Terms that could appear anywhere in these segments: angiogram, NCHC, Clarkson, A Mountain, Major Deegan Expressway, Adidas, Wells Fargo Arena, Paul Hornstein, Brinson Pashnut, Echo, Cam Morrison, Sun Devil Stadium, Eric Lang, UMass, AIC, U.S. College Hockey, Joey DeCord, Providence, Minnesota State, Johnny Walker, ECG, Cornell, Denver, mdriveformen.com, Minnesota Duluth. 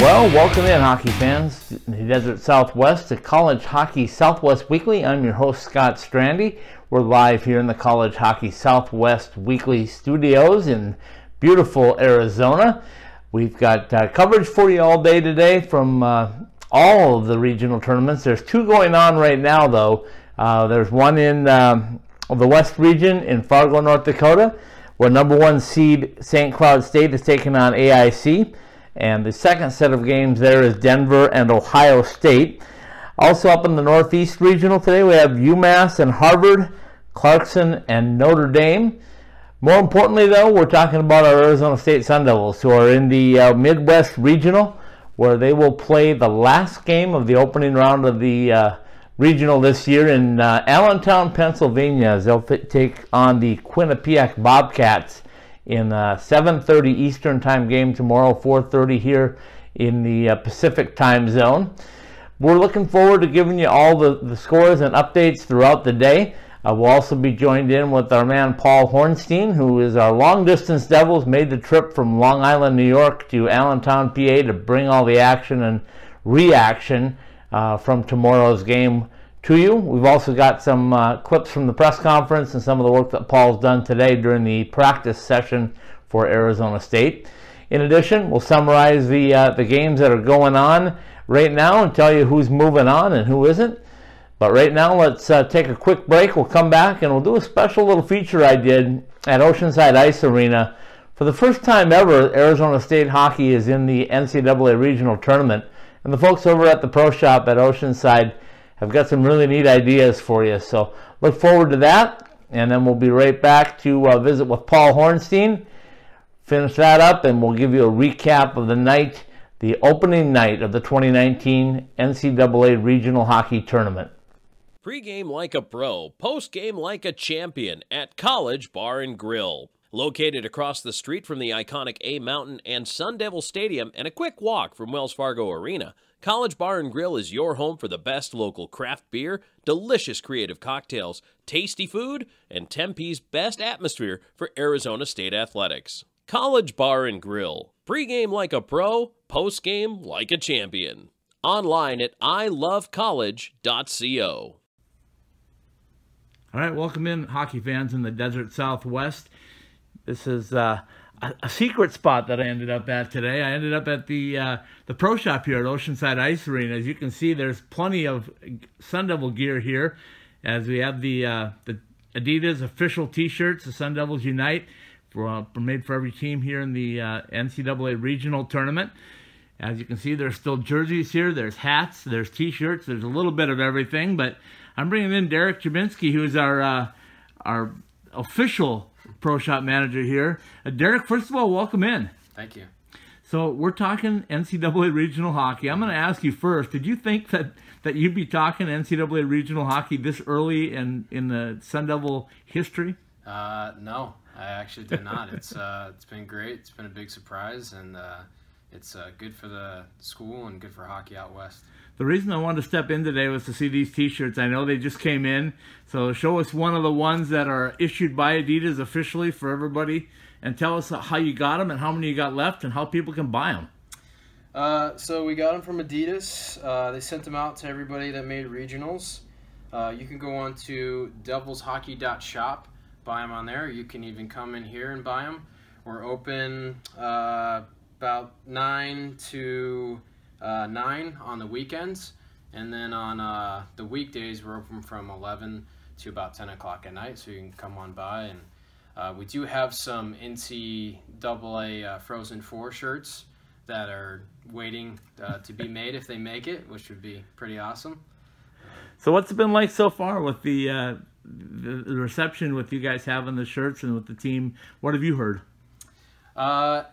Well, welcome in, hockey fans, in the Desert Southwest, to College Hockey Southwest Weekly. I'm your host, Scott Strandy. We're live here in the College Hockey Southwest Weekly studios in beautiful Arizona. We've got coverage for you all day today from all of the regional tournaments. There's two going on right now, though. There's one in the West region in Fargo, North Dakota, where number one seed St. Cloud State is taking on AIC. And the second set of games there is Denver and Ohio State. Also up in the Northeast Regional today, we have UMass and Harvard, Clarkson and Notre Dame. More importantly, though, we're talking about our Arizona State Sun Devils, who are in the Midwest Regional, where they will play the last game of the opening round of the Regional this year in Allentown, Pennsylvania, as they'll take on the Quinnipiac Bobcats in a 7:30 Eastern time game tomorrow, 4:30 here in the Pacific time zone. We're looking forward to giving you all the scores and updates throughout the day. We'll also be joined in with our man Paul Hornstein, who is our long distance Devils, made the trip from Long Island, New York to Allentown, PA to bring all the action and reaction from tomorrow's game to you. We've also got some clips from the press conference and some of the work that Paul's done today during the practice session for Arizona State. In addition, we'll summarize the games that are going on right now and tell you who's moving on and who isn't. But right now, let's take a quick break. We'll come back and we'll do a special little feature I did at Oceanside Ice Arena. For the first time ever, Arizona State hockey is in the NCAA regional tournament. And the folks over at the Pro Shop at Oceanside I've got some really neat ideas for you, so look forward to that, and then we'll be right back to visit with Paul Hornstein, finish that up, and we'll give you a recap of the night, the opening night of the 2019 NCAA Regional Hockey Tournament. Pre-game like a pro, post-game like a champion at College Bar and Grill. Located across the street from the iconic A Mountain and Sun Devil Stadium and a quick walk from Wells Fargo Arena, College Bar & Grill is your home for the best local craft beer, delicious creative cocktails, tasty food, and Tempe's best atmosphere for Arizona State athletics. College Bar & Grill. Pre-game like a pro, post-game like a champion. Online at ilovecollege.co. All right, welcome in, hockey fans in the Desert Southwest. This is a secret spot that I ended up at today. I ended up at the Pro Shop here at Oceanside Ice Arena. As you can see, there's plenty of Sun Devil gear here, as we have the Adidas official T-shirts, the Sun Devils Unite, made for every team here in the NCAA Regional Tournament. As you can see, there's still jerseys here. There's hats. There's T-shirts. There's a little bit of everything. But I'm bringing in Derek Chubinsky, who is our official Pro Shop manager here. Derek, first of all, welcome in. Thank you. So we're talking NCAA regional hockey. I'm going to ask you first, did you think that you'd be talking NCAA regional hockey this early in the Sun Devil history? No, I actually did not. It's been great. It's been a big surprise, and it's good for the school and good for hockey out west. The reason I wanted to step in today was to see these T-shirts. I know they just came in, so show us one of the ones that are issued by Adidas officially for everybody, and tell us how you got them and how many you got left and how people can buy them. So we got them from Adidas. They sent them out to everybody that made regionals. You can go on to devilshockey.shop, buy them on there. You can even come in here and buy them. We're open about 9 to 9 on the weekends, and then on the weekdays we're open from 11 to about 10 o'clock at night, so you can come on by. And we do have some NCAA Frozen Four shirts that are waiting to be made if they make it, which would be pretty awesome. So what's it been like so far with the reception with you guys having the shirts and with the team? What have you heard?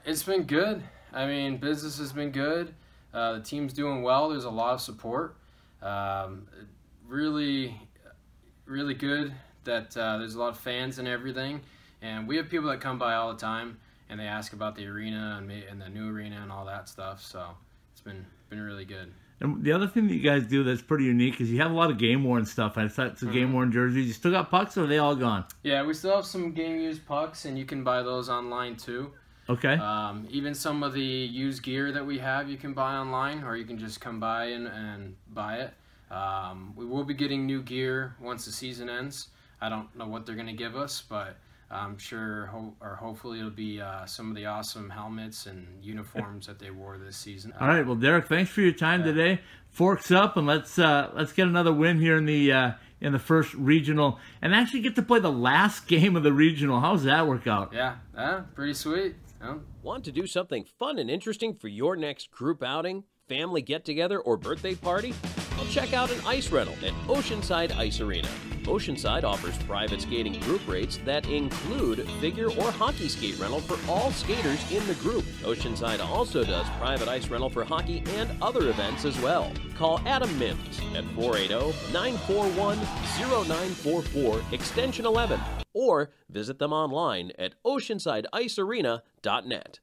It's been good. I mean, business has been good. The team's doing well. There's a lot of support. Really, really good that there's a lot of fans and everything. And we have people that come by all the time, and they ask about the arena and the new arena and all that stuff. So it's been really good. And the other thing that you guys do that's pretty unique is you have a lot of game-worn stuff. I thought some game-worn jerseys. You still got pucks, or are they all gone? Yeah, we still have some game-used pucks, and you can buy those online too. Okay. Even some of the used gear that we have, you can buy online, or you can just come by and buy it. We will be getting new gear once the season ends. I don't know what they're going to give us, but I'm sure, or hopefully, it'll be some of the awesome helmets and uniforms that they wore this season. All right, well, Derek, thanks for your time today. Forks up, and let's get another win here in the first regional, and actually get to play the last game of the regional. How's that work out? Yeah, pretty sweet. Yeah. Want to do something fun and interesting for your next group outing, family get-together, or birthday party? Well, check out an ice rental at Oceanside Ice Arena. Oceanside offers private skating group rates that include figure or hockey skate rental for all skaters in the group. Oceanside also does private ice rental for hockey and other events as well. Call Adam Mims at 480-941-0944, extension 11, or visit them online at oceansideicearena.net.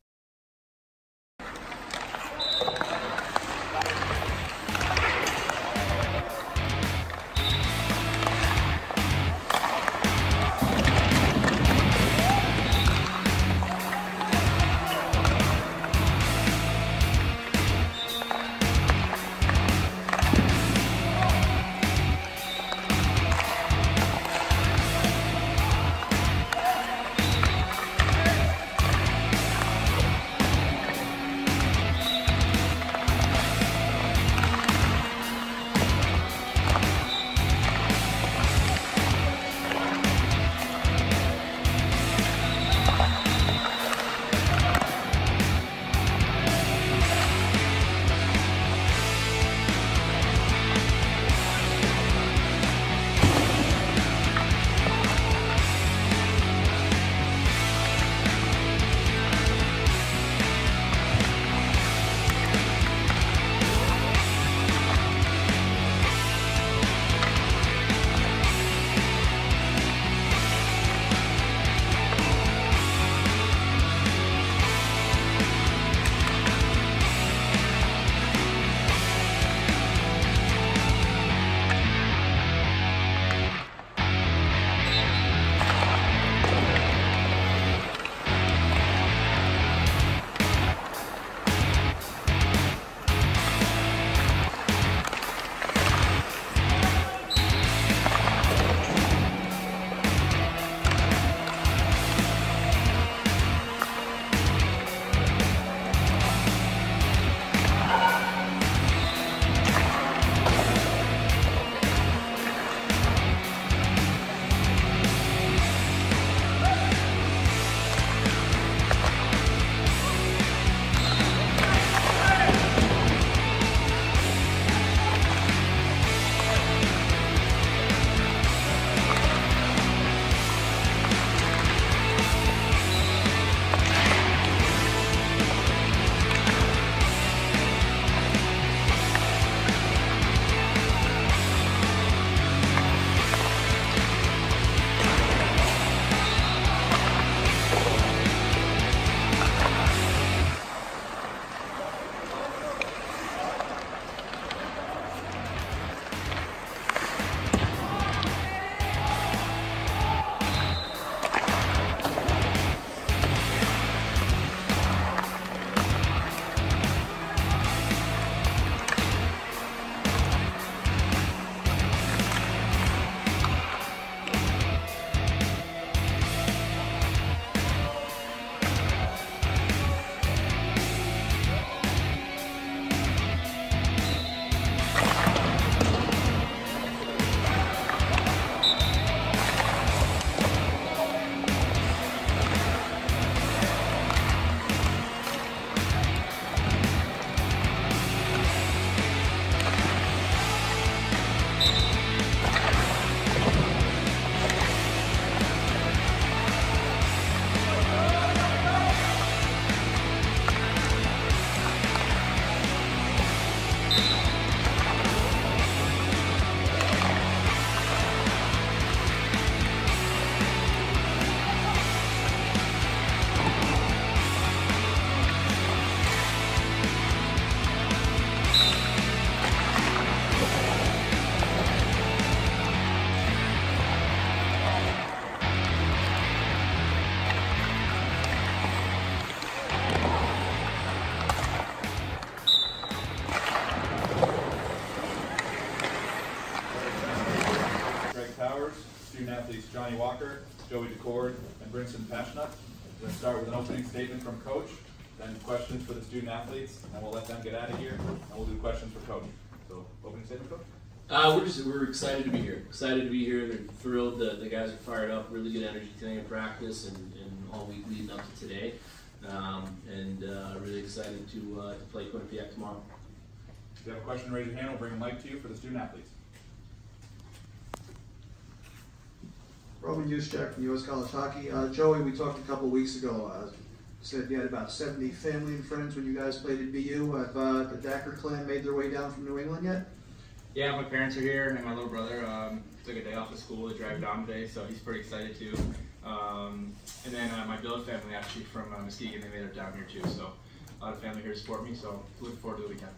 Johnny Walker, Joey DeCord, and Brinson Pashnut. We'll start with an opening statement from Coach, then questions for the student athletes, and we'll let them get out of here, and we'll do questions for Coach. So, opening statement, Coach? We're excited to be here. Excited to be here. They're thrilled. The guys are fired up. Really good energy today in practice and all week leading up to today. Really excited to play Quinnipiac tomorrow. If you have a question, raise your hand. We'll bring a mic to you for the student athletes. Roman Juszczyk from U.S. College Hockey. Joey, we talked a couple weeks ago. Said you had about 70 family and friends when you guys played at BU. Have the Dacker clan made their way down from New England yet? Yeah, my parents are here, and my little brother took a day off of school to drive down today, so he's pretty excited too. And then my Billard family actually from Muskegon, they made it down here too, so a lot of family here to support me, so looking forward to the weekend.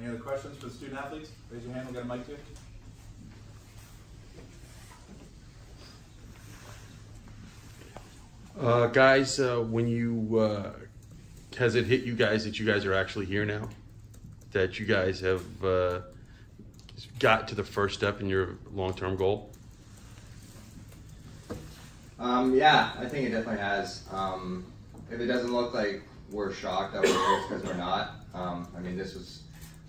Any other questions for the student athletes? Raise your hand, we'll get a mic to you. Has it hit you guys that you guys are actually here now? That you guys have got to the first step in your long-term goal? Yeah, I think it definitely has. If it doesn't look like we're shocked that we're here, it's because we're not. I mean, this was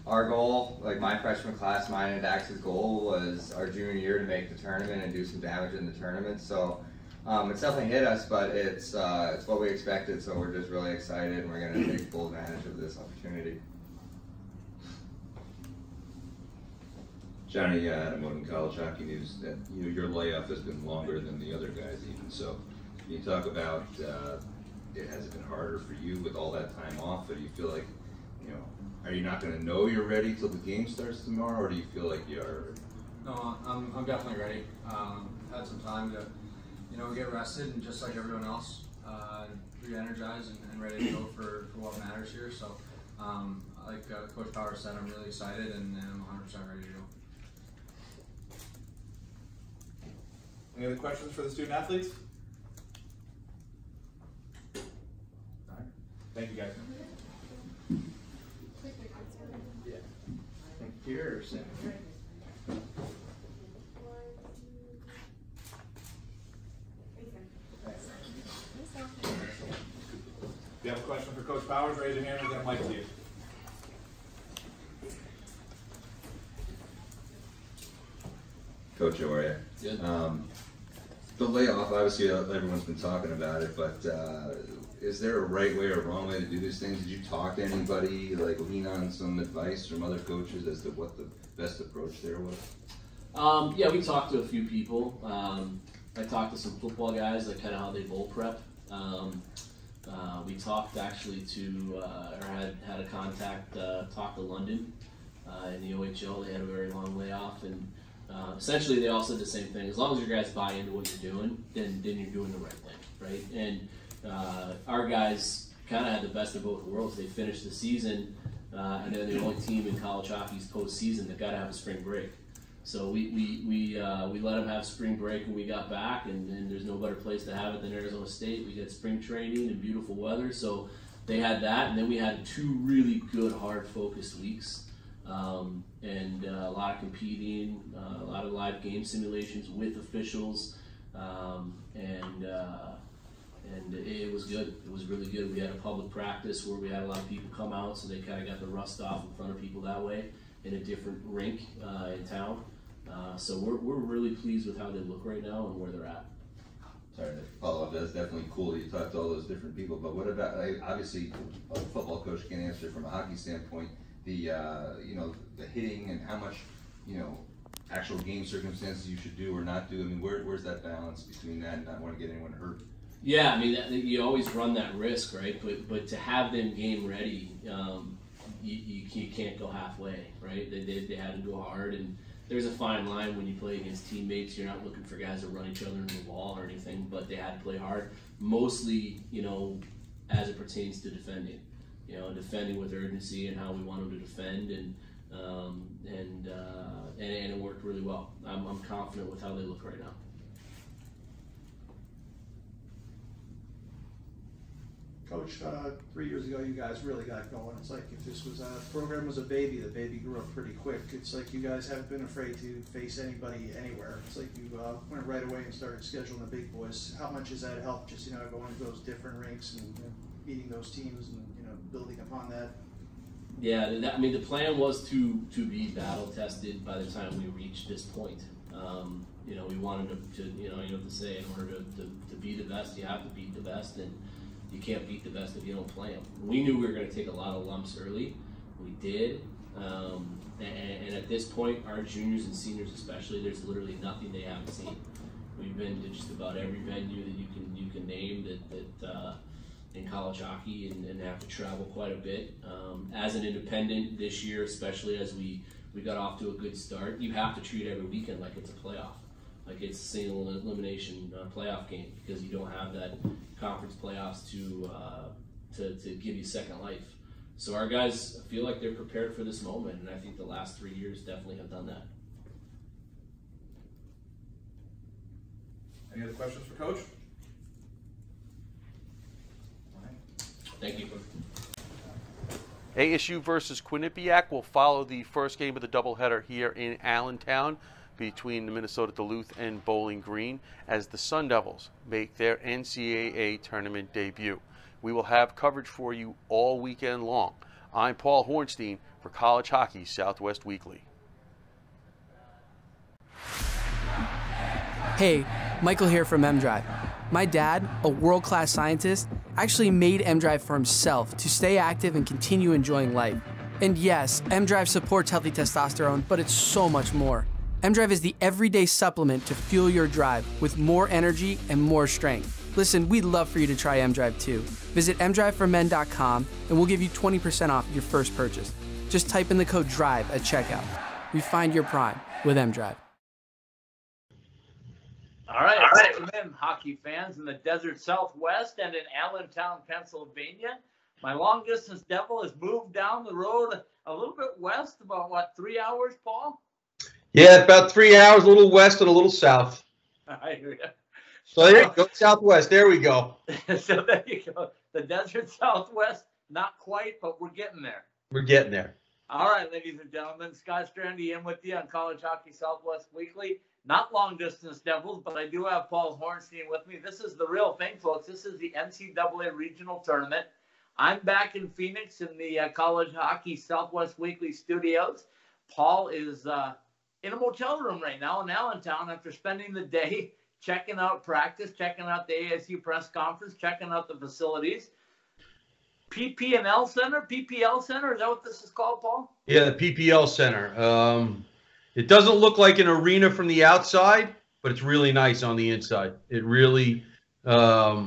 our goal. Like my freshman class, mine and Dax's goal was our junior year to make the tournament and do some damage in the tournament. So. It's definitely hit us, but it's what we expected, so we're just really excited, and we're going to take full advantage of this opportunity. Johnny, at Moden College Hockey News, that your layoff has been longer than the other guys even, so can you talk about, has it been harder for you with all that time off, or do you feel like, are you not going to know you're ready till the game starts tomorrow, or do you feel like you are? No, I'm definitely ready. Had some time to get rested and just like everyone else, re-energized and ready to go for what matters here. So, like Coach Powers said, I'm really excited and I'm 100% ready to go. Any other questions for the student athletes? All right. Thank you, guys. Yeah. Thank you, Sam. If you have a question for Coach Powers, raise your hand and get a mic to you. Coach, how are you? Good. The layoff, obviously everyone's been talking about it, but is there a right way or wrong way to do these things? Did you talk to anybody, like lean on some advice from other coaches as to what the best approach there was? Yeah, we talked to a few people. I talked to some football guys, like kind of how they bowl prep. We talked actually to, or had a contact talk to London in the OHL. They had a very long layoff, and essentially they all said the same thing. As long as your guys buy into what you're doing, then you're doing the right thing, right? And our guys kind of had the best of both worlds. They finished the season, and they're the only team in college hockey's postseason that got to have a spring break. So we let them have spring break when we got back, and there's no better place to have it than Arizona State. We had spring training and beautiful weather, so they had that, and then we had two really good, hard, focused weeks, a lot of competing, a lot of live game simulations with officials, and it was good. It was really good. We had a public practice where we had a lot of people come out, so they kind of got the rust off in front of people that way. In a different rink in town. So we're really pleased with how they look right now and where they're at. Sorry to follow up, that's definitely cool that you talked to all those different people, but what about, obviously a football coach can't answer from a hockey standpoint, the the hitting and how much actual game circumstances you should do or not do. I mean, where's that balance between that and not want to get anyone hurt? Yeah, I mean, you always run that risk, right? But to have them game ready, you can't go halfway, right? They had to go hard, and there's a fine line when you play against teammates. You're not looking for guys to run each other into the wall or anything, but they had to play hard, mostly, as it pertains to defending. Defending with urgency and how we want them to defend, and it worked really well. I'm confident with how they look right now. Coach, 3 years ago, you guys really got going. It's like if this was program was a baby, the baby grew up pretty quick. It's like you guys haven't been afraid to face anybody anywhere. It's like you went right away and started scheduling the big boys. How much has that helped? Just going to those different rinks and meeting those teams and building upon that. Yeah, I mean, the plan was to be battle tested by the time we reached this point. We wanted to to say in order to be the best, you have to beat the best, and you can't beat the best if you don't play them. We knew we were going to take a lot of lumps early. We did, and at this point, our juniors and seniors especially, there's literally nothing they haven't seen. We've been to just about every venue that you can name that in college hockey, and have to travel quite a bit. As an independent this year, especially as we got off to a good start, you have to treat every weekend like it's a playoff, like it's a single elimination playoff game, because you don't have that conference playoffs to give you second life. So our guys feel like they're prepared for this moment, and I think the last 3 years definitely have done that. Any other questions for Coach? All right. Thank you. ASU versus Quinnipiac will follow the first game of the doubleheader here in Allentown between the Minnesota Duluth and Bowling Green as the Sun Devils make their NCAA tournament debut. We will have coverage for you all weekend long. I'm Paul Hornstein for College Hockey Southwest Weekly. Hey, Michael here from M-Drive. My dad, a world-class scientist, actually made M-Drive for himself to stay active and continue enjoying life. And yes, M-Drive supports healthy testosterone, but it's so much more. M-Drive is the everyday supplement to fuel your drive with more energy and more strength. Listen, we'd love for you to try M-Drive too. Visit mdriveformen.com and we'll give you 20% off your first purchase. Just type in the code DRIVE at checkout. Refine your prime with M-Drive. All right, welcome in, hockey fans in the desert Southwest and in Allentown, Pennsylvania. My long-distance devil has moved down the road a little bit west, about, what, 3 hours, Paul? Yeah, about 3 hours, a little west and a little south. I hear you. So there you go, Southwest, there we go. So there you go, the desert Southwest, not quite, but we're getting there. We're getting there. All right, ladies and gentlemen, Scott Strandy in with you on College Hockey Southwest Weekly. Not long-distance Devils, but I do have Paul Hornstein with me. This is the real thing, folks. This is the NCAA Regional Tournament. I'm back in Phoenix in the College Hockey Southwest Weekly studios. Paul is in a motel room right now in Allentown after spending the day checking out practice, checking out the ASU press conference, checking out the facilities. PPL Center, is that what this is called, Paul? Yeah, the PPL Center. It doesn't look like an arena from the outside, but it's really nice on the inside. It really, I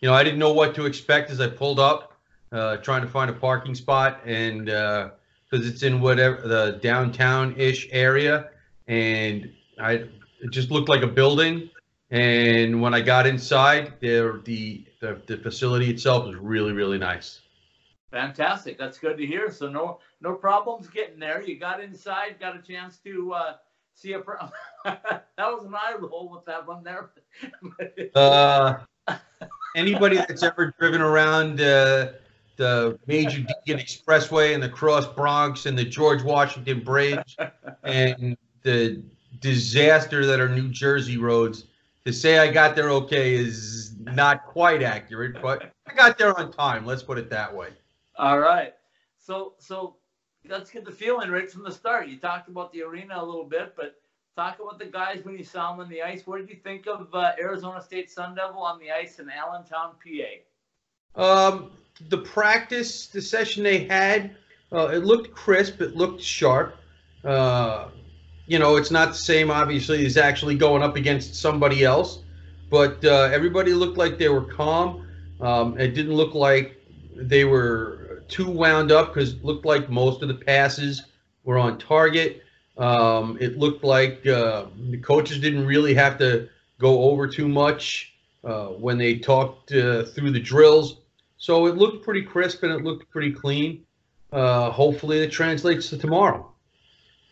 didn't know what to expect as I pulled up, trying to find a parking spot, and because it's in whatever the downtown-ish area, and it just looked like a building. And when I got inside, the facility itself was really, really nice. Fantastic. That's good to hear. So no problems getting there. You got inside, got a chance to see a pro that was an eye roll with that one there. Anybody that's ever driven around the Major Deegan Expressway and the Cross Bronx and the George Washington Bridge and the disaster that are New Jersey roads, to say I got there okay is not quite accurate, but I got there on time. Let's put it that way. All right. So let's get the feeling right from the start. You talked about the arena a little bit, but talk about the guys when you saw them on the ice. What did you think of Arizona State Sun Devil on the ice in Allentown, PA? The practice, the session they had, it looked crisp. It looked sharp. It's not the same, obviously, as actually going up against somebody else. But everybody looked like they were calm. It didn't look like they were too wound up, because it looked like most of the passes were on target. It looked like the coaches didn't really have to go over too much when they talked through the drills. So it looked pretty crisp and it looked pretty clean. Hopefully it translates to tomorrow.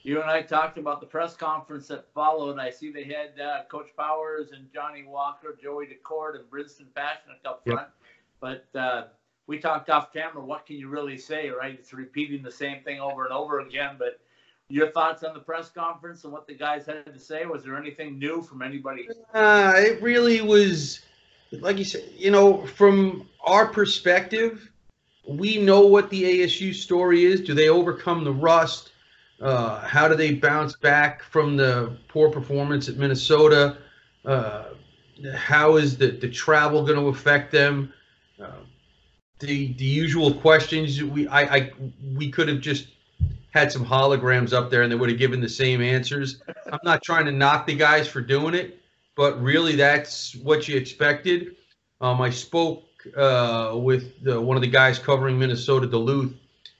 You and I talked about the press conference that followed. I see they had Coach Powers and Johnny Walker, Joey DeCord, and Brinson Passion up front. Yep. But we talked off camera, what can you really say, right? It's repeating the same thing over and over again. But your thoughts on the press conference and what the guys had to say? Was there anything new from anybody? It really was, like you said, you know, from our perspective, we know what the ASU story is. Do they overcome the rust? How do they bounce back from the poor performance at Minnesota? How is the travel going to affect them? The usual questions. We could have just had some holograms up there and they would have given the same answers. I'm not trying to knock the guys for doing it, but really that's what you expected. I spoke with one of the guys covering Minnesota Duluth,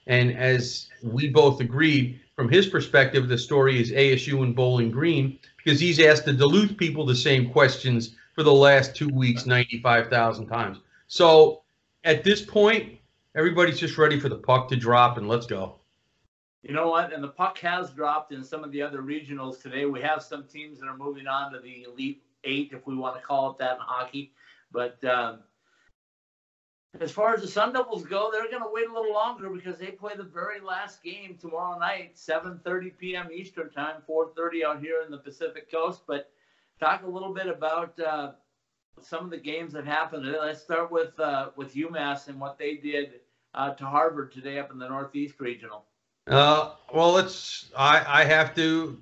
and as we both agreed, from his perspective, the story is ASU and Bowling Green, because he's asked the Duluth people the same questions for the last 2 weeks 95,000 times. So at this point, everybody's just ready for the puck to drop and let's go. You know what? And the puck has dropped in some of the other regionals today. We have some teams that are moving on to the Elite Eight, if we want to call it that in hockey. But as far as the Sun Devils go, they're going to wait a little longer because they play the very last game tomorrow night, 7:30 p.m. Eastern time, 4:30 out here in the Pacific Coast. But talk a little bit about some of the games that happened today. Let's start with UMass and what they did to Harvard today up in the Northeast Regional. Well, I have to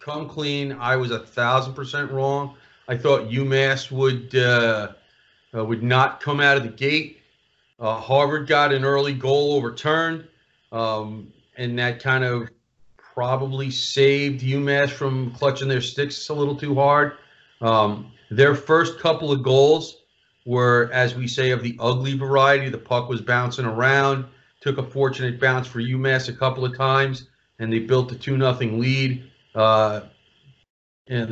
come clean. I was 1,000% wrong. I thought UMass would not come out of the gate. Harvard got an early goal overturned, and that kind of probably saved UMass from clutching their sticks a little too hard. Their first couple of goals were, as we say, of the ugly variety. The puck was bouncing around, took a fortunate bounce for UMass a couple of times, and they built a 2-0 lead. And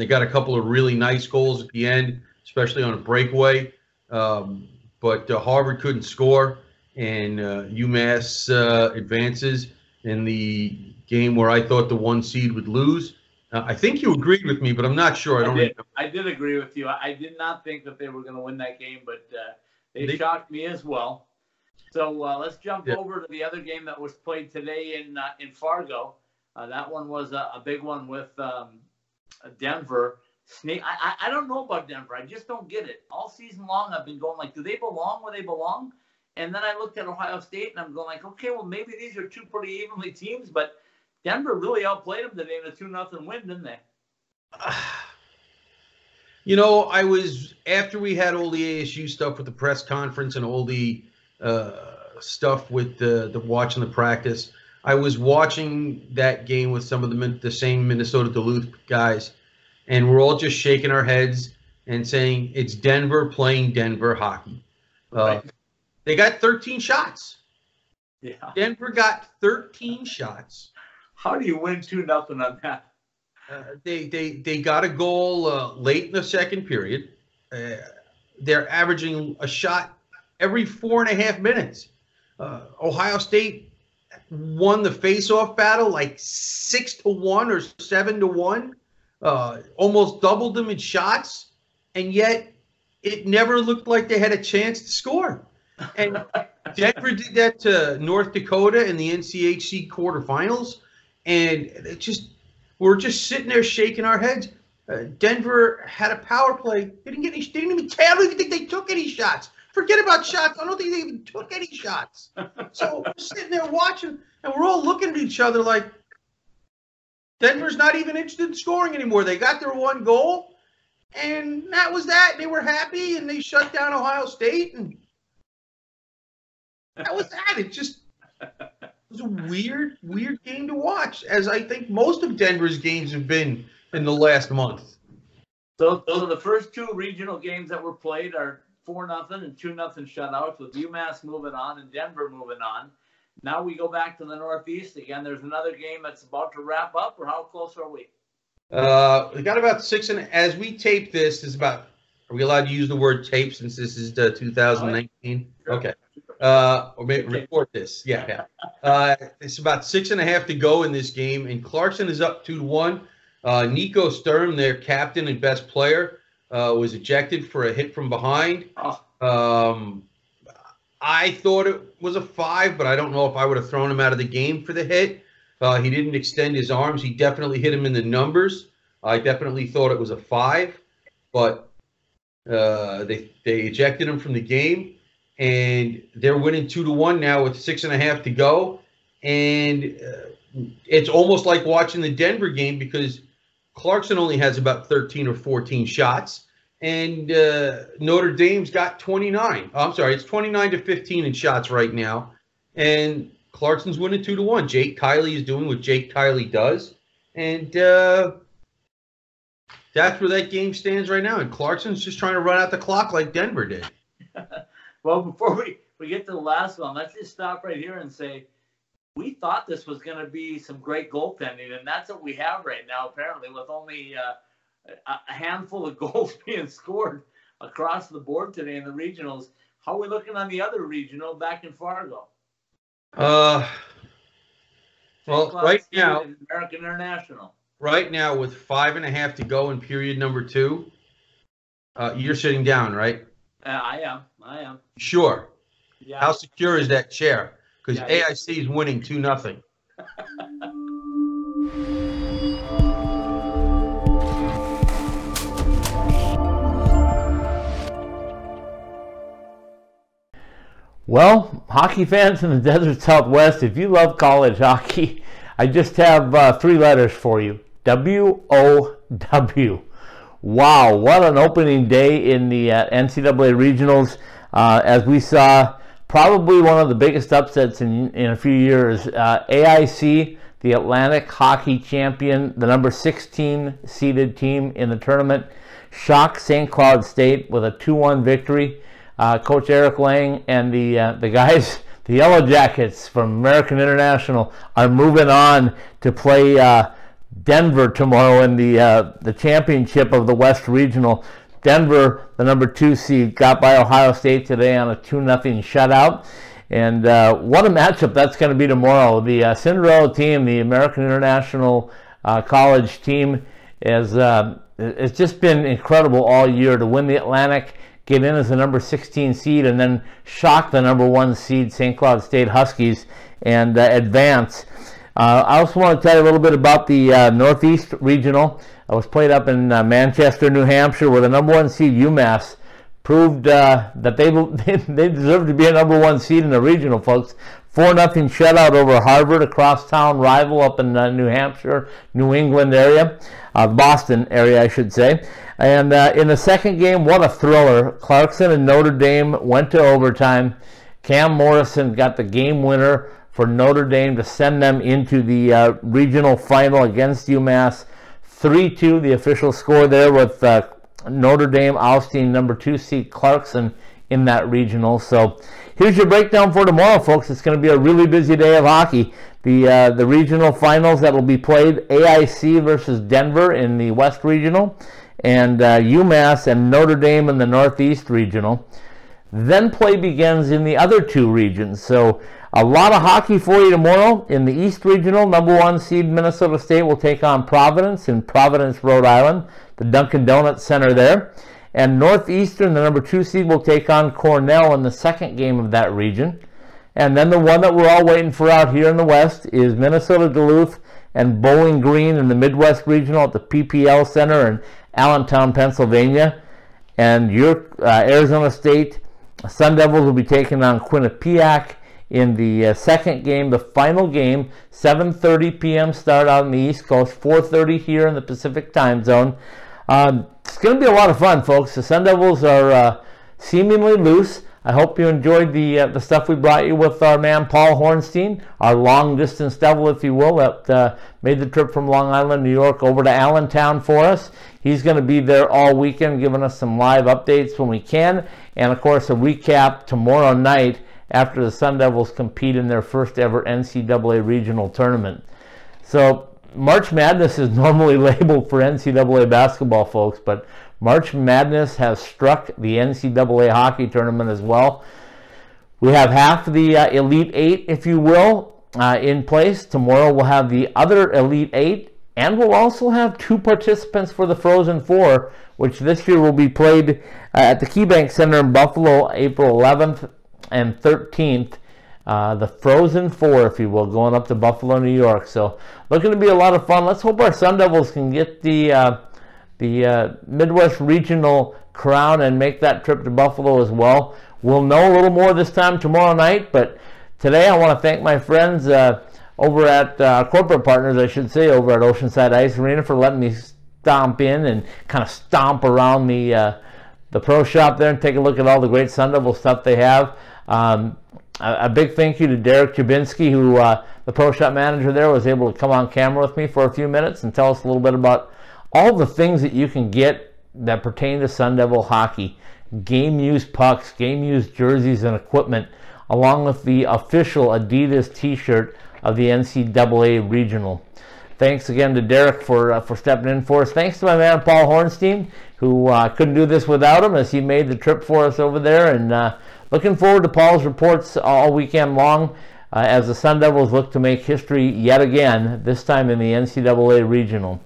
they got a couple of really nice goals at the end, especially on a breakaway. But Harvard couldn't score, and UMass advances in the game where I thought the one seed would lose. I think you agreed with me, but I'm not sure. I did agree with you. I did not think that they were going to win that game, but they shocked me as well. So let's jump over to the other game that was played today in Fargo. That one was a big one with Denver. I don't know about Denver. I just don't get it. All season long, I've been going like, do they belong where they belong? And then I looked at Ohio State, and I'm going like, okay, well, maybe these are two pretty evenly teams, but Denver really outplayed them today in a 2-0 win, didn't they? You know, I was, after we had all the ASU stuff with the press conference and all the stuff with the watching the practice, I was watching that game with some of the same Minnesota Duluth guys, and we're all just shaking our heads and saying it's Denver playing Denver hockey. Right. They got 13 shots. Yeah. Denver got 13 shots. How do you win 2-0 on that? They got a goal late in the second period. They're averaging a shot every 4.5 minutes. Ohio State won the face-off battle like 6-1 or 7-1. Almost doubled them in shots, and yet it never looked like they had a chance to score. And Denver did that to North Dakota in the NCHC quarterfinals, and it just we're just sitting there shaking our heads. Denver had a power play. They didn't even tell. I don't even think they took any shots. Forget about shots. I don't think they even took any shots. So we're sitting there watching, and we're all looking at each other like, Denver's not even interested in scoring anymore. They got their one goal, and that was that. They were happy, and they shut down Ohio State, and that was that. It was a weird, weird game to watch, as I think most of Denver's games have been in the last month. So the first two regional games that were played are 4-0 and 2-0 shutouts, with UMass moving on and Denver moving on. Now we go back to the Northeast again. There's another game that's about to wrap up, or how close are we? We got about six, and as we tape this, is about. Are we allowed to use the word tape since this is the 2019? Sure. Okay. Or maybe report this. Yeah. It's about 6.5 to go in this game, and Clarkson is up 2-1. Nico Sturm, their captain and best player, was ejected for a hit from behind. Oh. I thought it was a 5, but I don't know if I would have thrown him out of the game for the hit. He didn't extend his arms. He definitely hit him in the numbers. I definitely thought it was a 5, but they ejected him from the game, and they're winning 2-1 now with 6.5 to go. And it's almost like watching the Denver game, because Clarkson only has about 13 or 14 shots, and Notre Dame's got 29. Oh, I'm sorry, it's 29 to 15 in shots right now, and Clarkson's winning 2-1. Jake Kiley is doing what Jake Kiley does, and that's where that game stands right now. And Clarkson's just trying to run out the clock like Denver did. Well, before we get to the last one, let's just stop right here and say, we thought this was going to be some great goaltending, and that's what we have right now, apparently, with only a handful of goals being scored across the board today in the regionals. How are we looking on the other regional back in Fargo? Well, right now, American International. Right now, with 5.5 to go in period number 2, you're sitting down, right? I am. Sure. Yeah. How secure is that chair? Because yeah, AIC is winning 2-0. Well, hockey fans in the desert Southwest, if you love college hockey, I just have 3 letters for you. W-O-W. Wow, what an opening day in the NCAA regionals. As we saw, probably one of the biggest upsets in a few years. AIC, the Atlantic Hockey Champion, the number 16 seeded team in the tournament, shocked St. Cloud State with a 2-1 victory. Coach Eric Lang and the guys, the Yellow Jackets from American International, are moving on to play Denver tomorrow in the championship of the West Regional. Denver, the number 2 seed, got by Ohio State today on a 2-0 shutout. And what a matchup that's going to be tomorrow. The Cinderella team, the American International College team, has just been incredible all year to win the Atlantic, get in as the number 16 seed, and then shock the number 1 seed, St. Cloud State Huskies, and advance. I also want to tell you a little bit about the Northeast Regional. It was played up in Manchester, New Hampshire, where the number 1 seed, UMass, proved that they deserve to be a number 1 seed in the regional, folks. 4-0 shutout over Harvard, a cross-town rival up in New Hampshire, New England area, Boston area, I should say. And in the second game, what a thriller. Clarkson and Notre Dame went to overtime. Cam Morrison got the game winner for Notre Dame to send them into the regional final against UMass. 3-2, the official score there, with Notre Dame ousting number 2 seed Clarkson in that regional. So here's your breakdown for tomorrow, folks. It's going to be a really busy day of hockey. The regional finals that will be played, AIC versus Denver in the West Regional, and UMass and Notre Dame in the Northeast Regional. Then play begins in the other 2 regions. So a lot of hockey for you tomorrow. In the East Regional, number 1 seed Minnesota State will take on Providence in Providence, Rhode Island, the Dunkin' Donuts Center there. And Northeastern, the number 2 seed, will take on Cornell in the second game of that region. And then the one that we're all waiting for out here in the West is Minnesota Duluth and Bowling Green in the Midwest Regional at the PPL Center in Allentown, Pennsylvania. And your Arizona State Sun Devils will be taking on Quinnipiac in the second game, the final game, 7:30 p.m. start out on the East Coast, 4:30 here in the Pacific time zone. It's going to be a lot of fun, folks. The Sun Devils are seemingly loose. I hope you enjoyed the stuff we brought you with our man Paul Hornstein, our long-distance devil, if you will, that made the trip from Long Island, New York, over to Allentown for us. He's going to be there all weekend, giving us some live updates when we can, and, of course, a recap tomorrow night after the Sun Devils compete in their first-ever NCAA regional tournament. So March Madness is normally labeled for NCAA basketball, folks, but March Madness has struck the NCAA hockey tournament as well. We have half the Elite 8, if you will, in place. Tomorrow we'll have the other Elite 8 And we'll also have two participants for the Frozen Four, which this year will be played at the KeyBank Center in Buffalo, April 11th and 13th. The Frozen Four, if you will, going up to Buffalo, New York. So looking to be a lot of fun. Let's hope our Sun Devils can get the Midwest Regional crown and make that trip to Buffalo as well. We'll know a little more this time tomorrow night, but today I want to thank my friends over at corporate partners, I should say, over at Oceanside Ice Arena for letting me stomp in and kind of stomp around the pro shop there and take a look at all the great Sun Devil stuff they have. A big thank you to Derek Chubinsky, who the pro shop manager there was able to come on camera with me for a few minutes and tell us a little bit about all the things that you can get that pertain to Sun Devil hockey. Game-used pucks, game-used jerseys and equipment, along with the official Adidas t-shirt of the NCAA Regional. Thanks again to Derek for stepping in for us. Thanks to my man Paul Hornstein, who couldn't do this without him, as he made the trip for us over there. And looking forward to Paul's reports all weekend long as the Sun Devils look to make history yet again, this time in the NCAA Regional.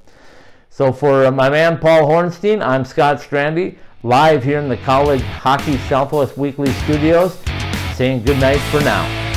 So for my man Paul Hornstein, I'm Scott Strandy, live here in the College Hockey Southwest Weekly Studios, saying good night for now.